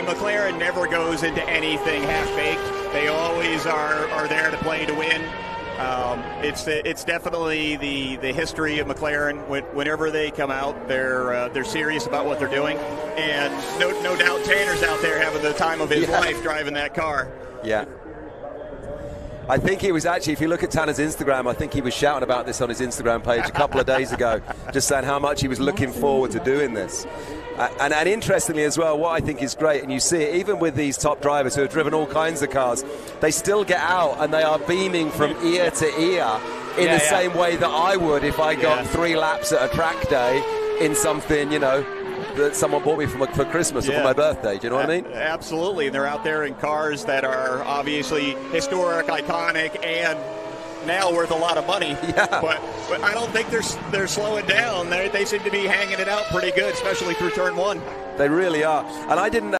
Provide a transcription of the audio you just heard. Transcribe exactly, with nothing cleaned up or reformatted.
McLaren never goes into anything half-baked. They always are, are there to play to win. Um, it's it's definitely the, the history of McLaren. When, whenever they come out, they're uh, they're serious about what they're doing. And no no doubt Tanner's out there having the time of his yeah. life driving that car. Yeah. I think he was actually, if you look at Tanner's Instagram, I think he was shouting about this on his Instagram page a couple of days ago, just saying how much he was looking forward to doing this. Uh, and, and interestingly as well, what I think is great, and you see it even with these top drivers who have driven all kinds of cars, they still get out and they are beaming from ear to ear in yeah, the yeah. same way that I would if I got yeah. three laps at a track day in something, you know, that someone bought me for, for Christmas yeah. or for my birthday. Do you know what I mean? Absolutely. And they're out there in cars that are obviously historic, iconic, and now worth a lot of money. Yeah. But, but I don't think they're they're slowing down. They they seem to be hanging it out pretty good, especially through turn one. They really are. And I didn't know